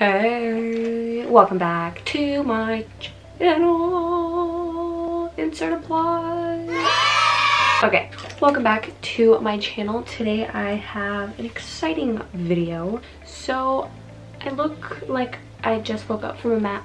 Hey, welcome back to my channel. Insert applause. Okay, welcome back to my channel. Today I have an exciting video. So I look like I just woke up from I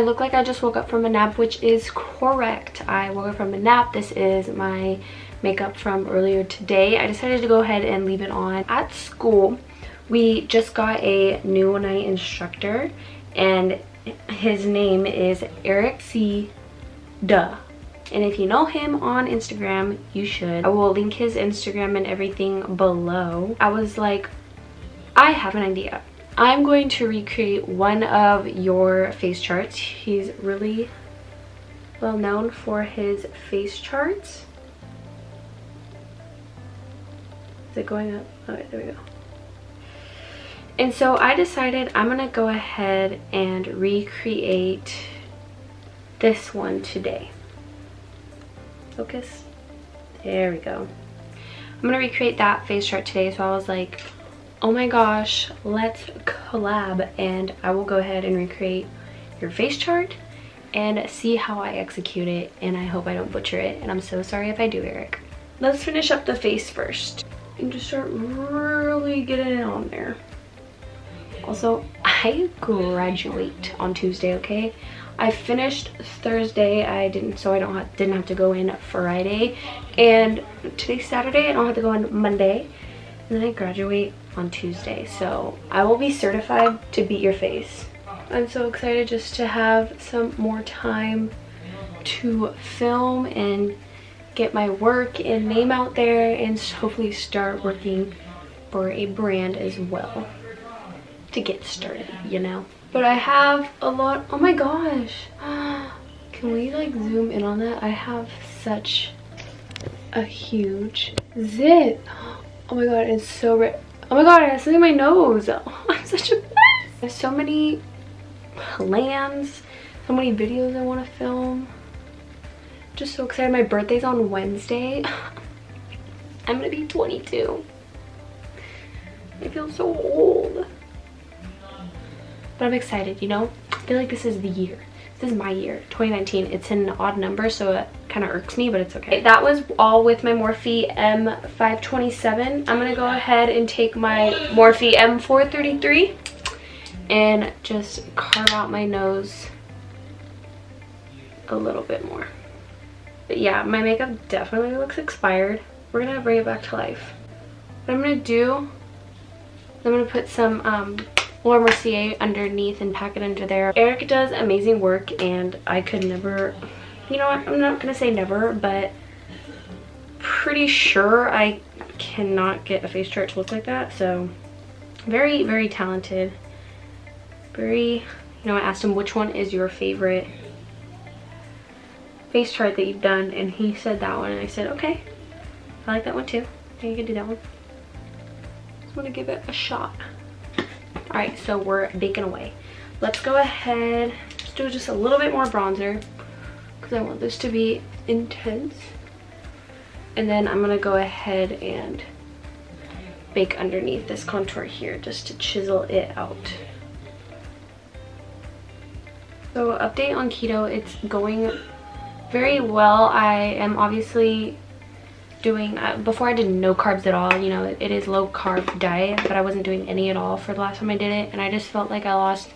look like I just woke up from a nap, which is correct. I woke up from a nap. This is my makeup from earlier today. I decided to go ahead and leave it on. At school, we just got a new night instructor, and his name is Eric C. Duh. And if you know him on Instagram, you should. I will link his Instagram and everything below. I was like, I have an idea. I'm going to recreate one of your face charts. He's really well known for his face charts. Is it going up? Okay, there we go. And so I decided I'm gonna go ahead and recreate this one today. Focus. There we go. I'm gonna recreate that face chart today. So I was like, oh my gosh, let's collab, and I will go ahead and recreate your face chart and see how I execute it, and I hope I don't butcher it, and I'm so sorry if I do, Eric. Let's finish up the face first and just start really getting it on there. Also, I graduate on Tuesday, okay? I finished Thursday. I didn't have to go in Friday, and today's Saturday. I don't have to go in Monday, and then I graduate on Tuesday, so I will be certified to beat your face. I'm so excited just to have some more time to film and get my work and name out there, and hopefully start working for a brand as well to get started, you know. But I have a lot. Oh my gosh, can we like zoom in on that? I have such a huge zit. Oh my god, it's so red. Oh my god, I have something in my nose. Oh, I'm such a mess. I have so many plans, so many videos I want to film. Just so excited. My birthday's on Wednesday. I'm gonna be 22. I feel so old. But I'm excited, you know? I feel like this is the year. This is my year, 2019. It's an odd number, so it kind of irks me, but it's okay. That was all with my Morphe M527. I'm gonna go ahead and take my Morphe M433 and just carve out my nose a little bit more. But yeah, my makeup definitely looks expired. We're gonna bring it back to life. What I'm gonna do, I'm gonna put some Laura Mercier underneath and pack it under there. Eric does amazing work, and I could never, you know what, I'm not gonna say never, but pretty sure I cannot get a face chart to look like that. So very, very talented. Very, you know, I asked him which one is your favorite face chart that you've done, and he said that one, and I said okay, I like that one too. I think I can do that one. Just want to give it a shot. All right, so we're baking away. Let's go ahead, let's do just a little bit more bronzer because I want this to be intense, and then I'm gonna go ahead and bake underneath this contour here just to chisel it out. So update on keto, it's going very well. I am obviously doing, before I did no carbs at all, you know, it is low carb diet, but I wasn't doing any at all for the last time I did it, and I just felt like I lost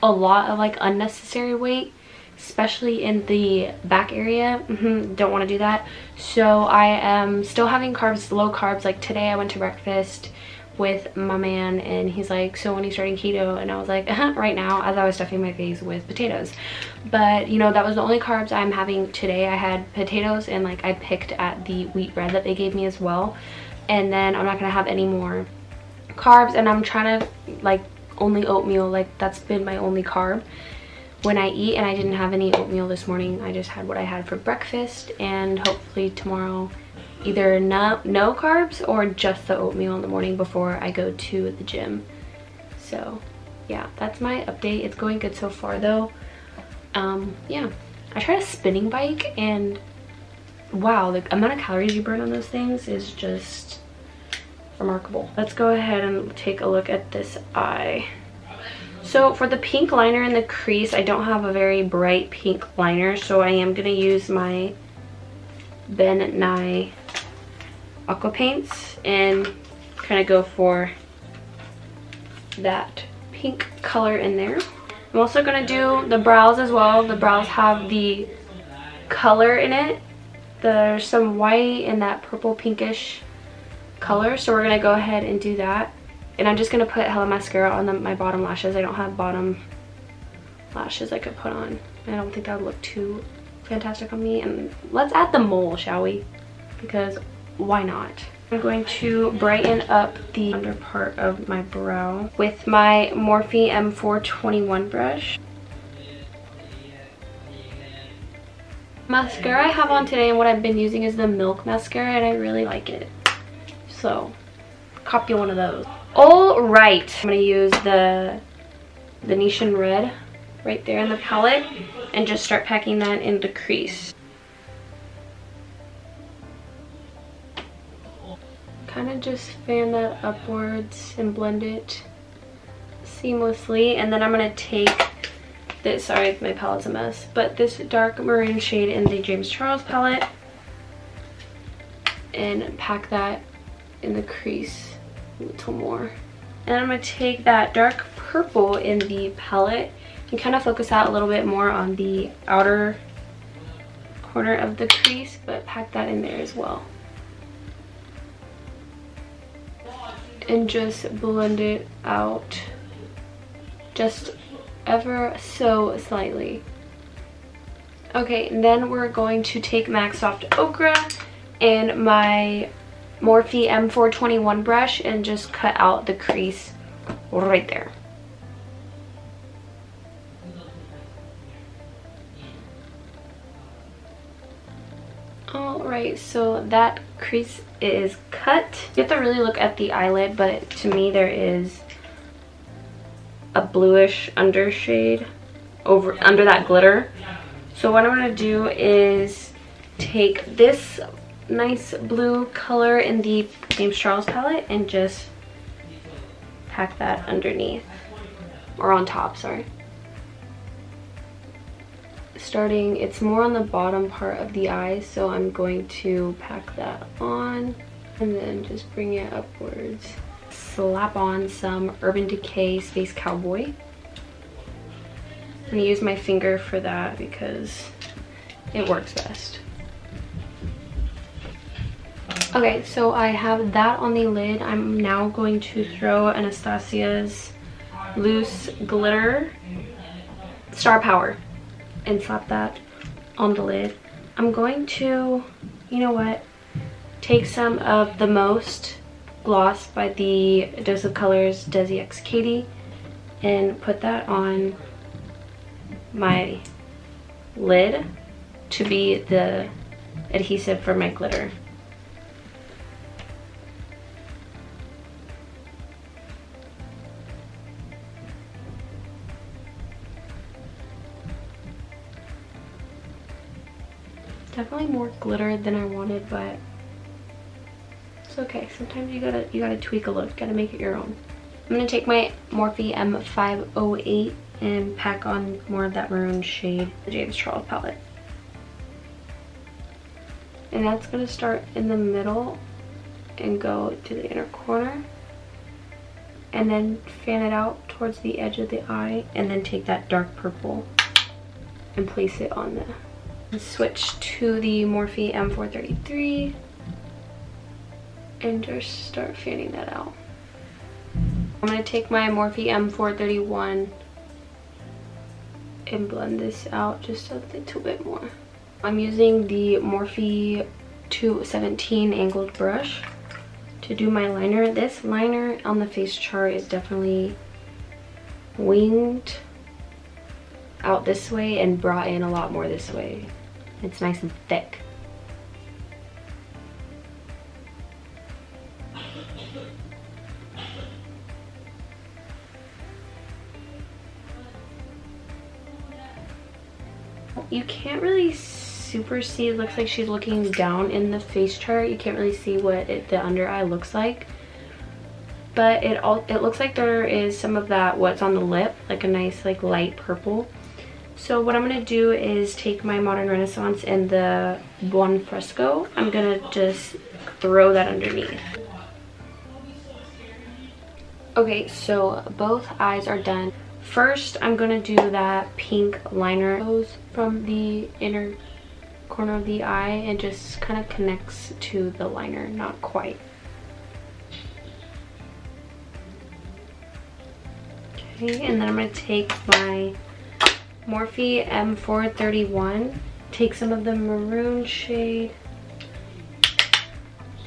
a lot of like unnecessary weight, especially in the back area. Don't want to do that. So I am still having carbs, low carbs. Like today I went to breakfast with my man, and he's like, so when are you starting keto? And I was like, right now, as I was stuffing my face with potatoes. But you know, that was the only carbs I'm having today. I had potatoes, and like I picked at the wheat bread that they gave me as well, and then I'm not gonna have any more carbs. And I'm trying to like only oatmeal, like that's been my only carb when I eat, and I didn't have any oatmeal this morning. I just had what I had for breakfast, and hopefully tomorrow either no carbs or just the oatmeal in the morning before I go to the gym. So yeah, that's my update. It's going good so far though. Yeah, I tried a spinning bike, and wow, the amount of calories you burn on those things is just remarkable. Let's go ahead and take a look at this eye. So for the pink liner in the crease, I don't have a very bright pink liner, so I am going to use my Ben Nye Aqua Paints and kind of go for that pink color in there. I'm also going to do the brows as well. The brows have the color in it. There's some white and that purple pinkish color, so we're going to go ahead and do that. And I'm just going to put hella mascara on my bottom lashes. I don't have bottom lashes I could put on. I don't think that would look too fantastic on me. And let's add the mole, shall we? Because why not? I'm going to brighten up the under part of my brow with my Morphe M421 brush. Mascara I have on today and what I've been using is the Milk Mascara, and I really like it. So, copy one of those. Alright, I'm going to use the Venetian Red right there in the palette and just start packing that in the crease. Kind of just fan that upwards and blend it seamlessly. And then I'm going to take this, sorry if my palette's a mess, but this dark maroon shade in the James Charles palette and pack that in the crease a little more. And I'm going to take that dark purple in the palette and kind of focus that a little bit more on the outer corner of the crease, but pack that in there as well. And just blend it out just ever so slightly. Okay, and then we're going to take MAC Soft Okra and my Morphe M421 brush and just cut out the crease right there. Alright, so that crease is cut. You have to really look at the eyelid, but to me there is a bluish undershade under that glitter. So what I'm going to do is take this nice blue color in the James Charles palette and just pack that underneath, or on top, sorry. Starting, it's more on the bottom part of the eye, so I'm going to pack that on and then just bring it upwards. Slap on some Urban Decay Space Cowboy. I'm gonna use my finger for that because it works best. Okay, so I have that on the lid. I'm now going to throw Anastasia's Loose Glitter Star Power and slap that on the lid. I'm going to, you know what, take some of the Most gloss by the Dose of Colors Desi X Katie and put that on my lid to be the adhesive for my glitter. Definitely more glitter than I wanted, but it's okay. Sometimes you gotta tweak a look, gotta make it your own. I'm gonna take my Morphe M508 and pack on more of that maroon shade, the James Charles palette. And that's gonna start in the middle and go to the inner corner. And then fan it out towards the edge of the eye and then take that dark purple and place it on there. Switch to the Morphe M433 and just start fanning that out. I'm going to take my Morphe M431 and blend this out just a little bit more. I'm using the Morphe 217 angled brush to do my liner. This liner on the face chart is definitely winged out this way and brought in a lot more this way. It's nice and thick. You can't really super see, it looks like she's looking down in the face chart. You can't really see what the under eye looks like. but it looks like there is some of that what's on the lip, like a nice like light purple. So what I'm going to do is take my Modern Renaissance and the Buon Fresco. I'm going to just throw that underneath. Okay, so both eyes are done. First, I'm going to do that pink liner that goes from the inner corner of the eye and just kind of connects to the liner, not quite. Okay, and then I'm going to take my Morphe M431, take some of the maroon shade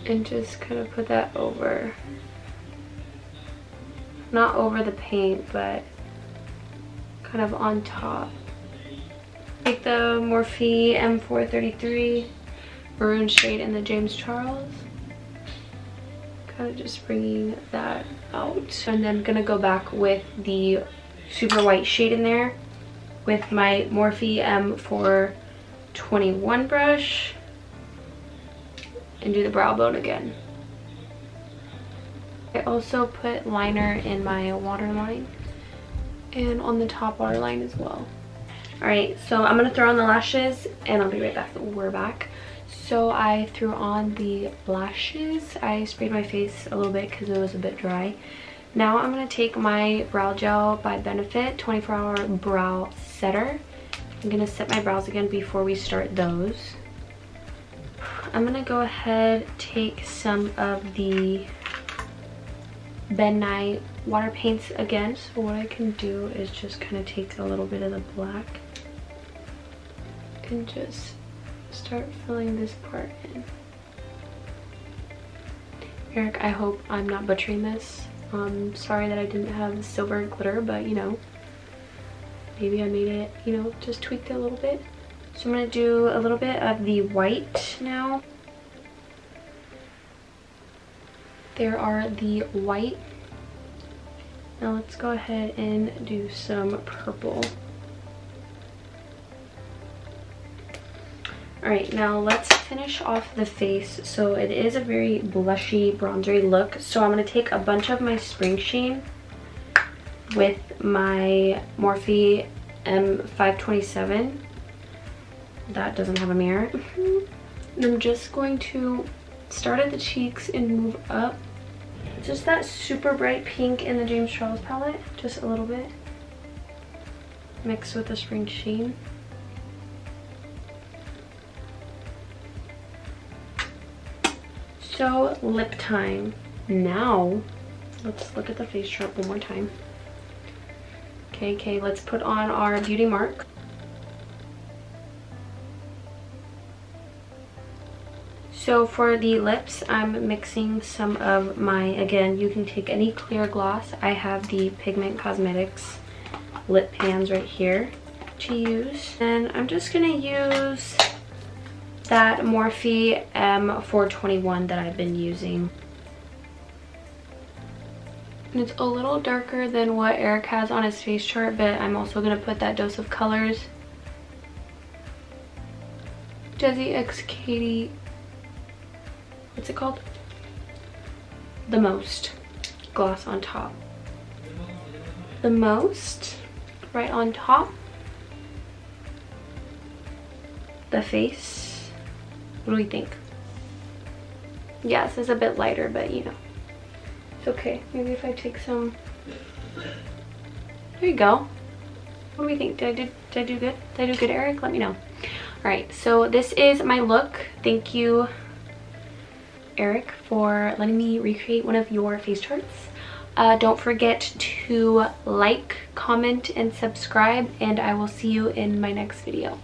and just kind of put that over, not over the paint, but kind of on top. Take the Morphe M433 maroon shade and the James Charles, kind of just bringing that out. And then I'm gonna go back with the super white shade in there with my Morphe M421 brush and do the brow bone again. I also put liner in my waterline and on the top waterline as well. Alright, so I'm going to throw on the lashes and I'll be right back. We're back. So I threw on the lashes. I sprayed my face a little bit because it was a bit dry. Now I'm going to take my brow gel by Benefit 24 Hour Brow Setter. I'm going to set my brows again before we start those. I'm going to go ahead, take some of the Ben Nye water paints again. So what I can do is just kind of take a little bit of the black and just start filling this part in. Eric, I hope I'm not butchering this. Sorry that I didn't have silver glitter, but you know, maybe I made it, you know, just tweaked it a little bit. So I'm going to do a little bit of the white now. There are the white. Now let's go ahead and do some purple. Alright, now let's finish off the face. So it is a very blushy, bronzery look. So I'm going to take a bunch of my Spring Sheen with my Morphe M527. That doesn't have a mirror. And I'm just going to start at the cheeks and move up. Just that super bright pink in the James Charles palette. Just a little bit. Mixed with the Spring Sheen. So lip time. Now let's look at the face chart one more time. Okay, let's put on our beauty mark. So for the lips, I'm mixing some of my, again, you can take any clear gloss. I have the Pigment Cosmetics lip pans right here to use. And I'm just going to use that Morphe M421 that I've been using. And it's a little darker than what Eric has on his face chart, but I'm also going to put that Dose of Colors Desi X Katie, what's it called? The Most gloss on top. The Most right on top. The face. What do we think? Yes, it's a bit lighter, but you know, it's okay. Maybe if I take some, there you go. What do we think? Did I do good? Did I do good, Eric? Let me know. All right, so this is my look. Thank you, Eric, for letting me recreate one of your face charts. Don't forget to like, comment, and subscribe, and I will see you in my next video.